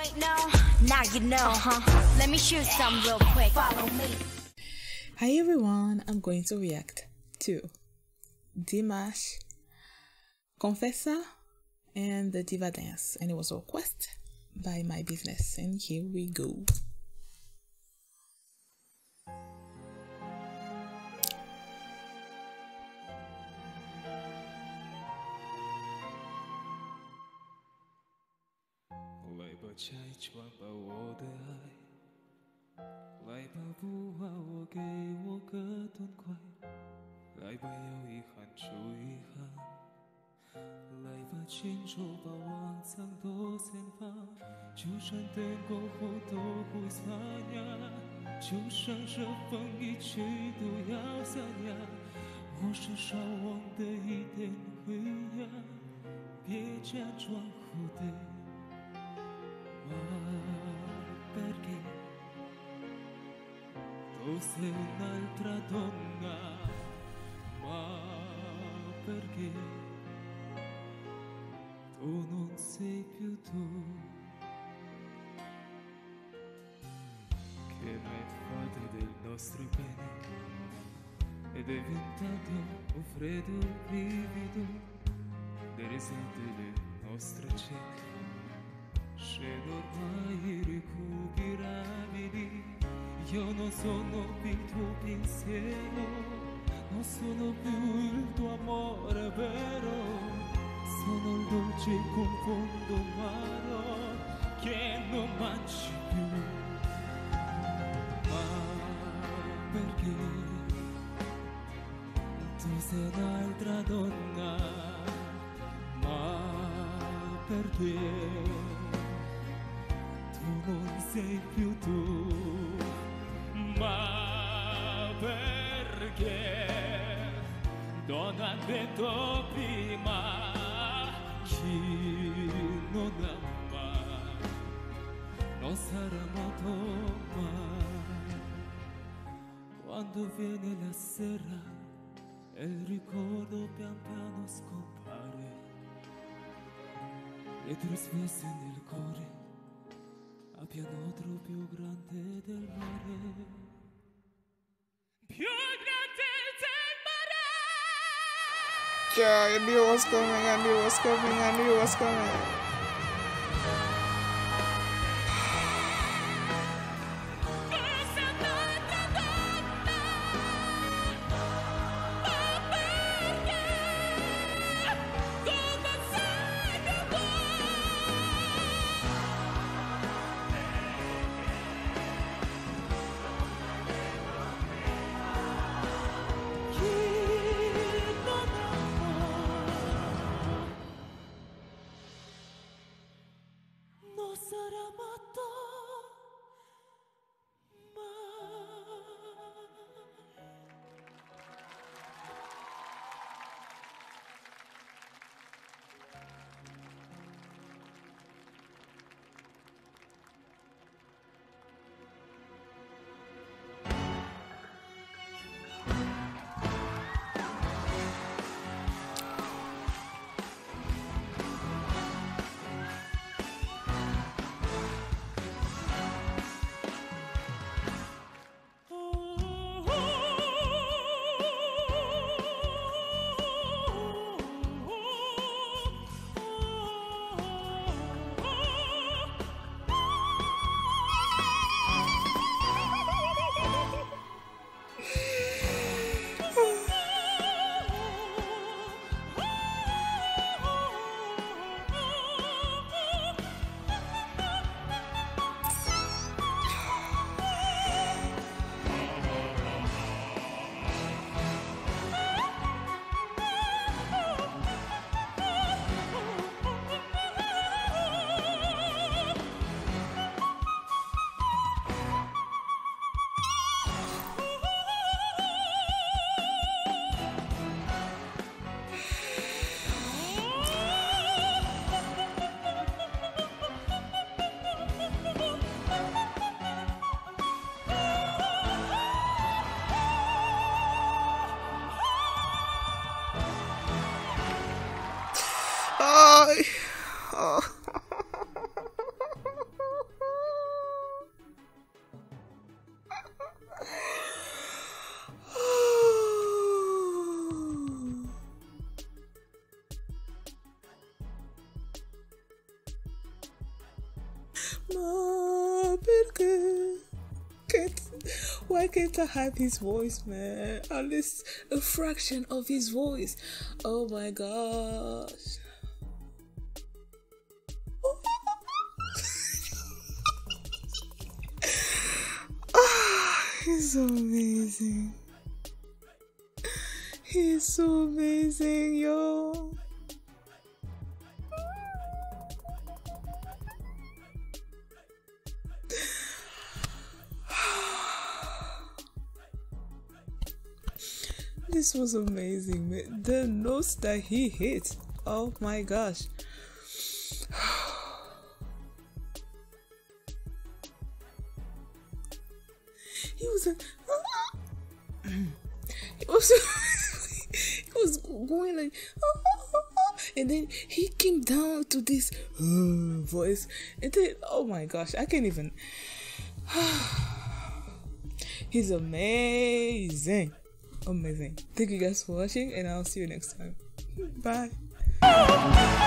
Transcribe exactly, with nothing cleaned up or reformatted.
ain't know, now you know. Uh-huh. Let me shoot some real quick. Follow me. Hi everyone, I'm going to react to Dimash Confessa and The Diva Dance, and it was a request by My Business, and here we go.拆穿吧我的爱，来吧不好我给我个痛快，来吧有遗憾除遗憾，来吧清楚把往常都散发，就算灯过后都会沙哑，就像这风一去都要沙哑，我是少忘的一点回忆，别假装后退。 Perché tu sei un'altra donna, ma perché tu non sei più tu, che mai fate del nostro bene ed è diventato un freddo brivido delle risate delle nostre cene. Scendo ormai irrecuperabili, io non sono più il tuo pensiero, non sono più il tuo amore vero, sono il dolce confondo amaro che non mangi più. Ma perché tu sei un'altra donna? Ma perché non sei più tu, ma perché non ha detto prima chi non ama non sarà amato mai. Quando viene la sera e il ricordo pian piano scompare e trasversi nel cuore a pianotro più grande del mare, più grande del mare. Yeah, I knew it was coming, I knew it was coming, I knew it was coming. Ma Bergen. Can't, why can't I have his voice, man? At least a fraction of his voice. Oh my gosh. He's so amazing. He's so amazing, yo. This was amazing, man. The notes that he hit. Oh my gosh. He was like, he was, he was going like, and then he came down to this voice, and then oh my gosh, I can't even. He's amazing, amazing. Thank you guys for watching, and I'll see you next time. Bye.